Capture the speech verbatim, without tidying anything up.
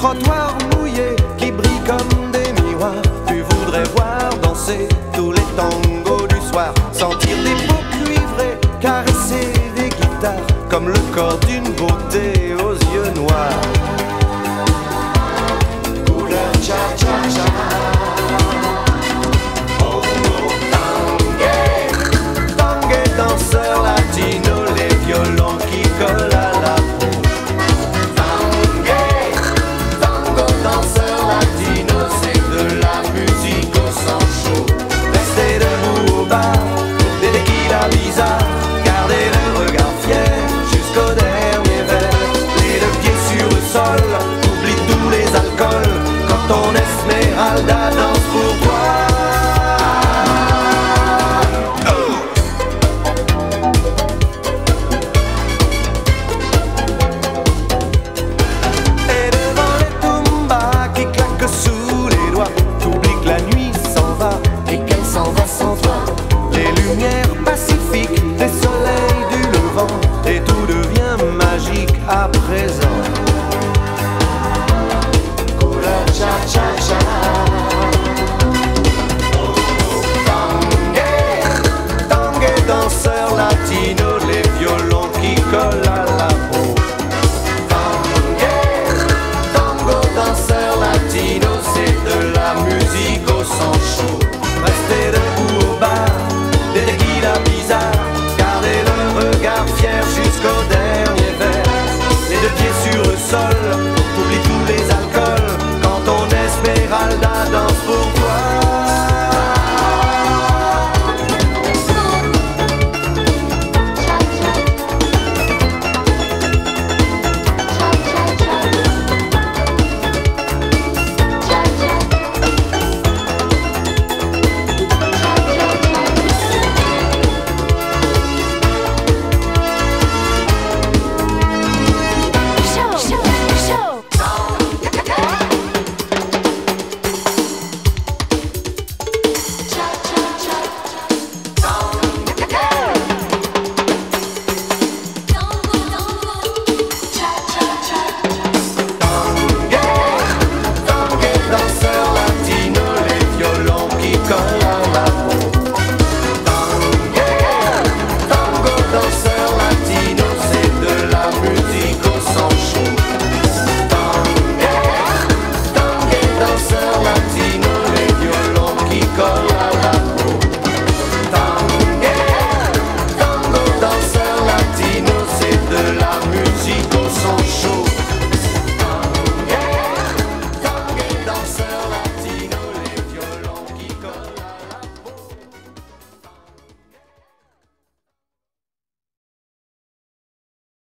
trottoirs mouillés qui brillent comme des miroirs. Tu voudrais voir danser tous les tangos du soir, sentir des peaux cuivrées, caresser des guitares comme le corps d'une beauté aux yeux noirs.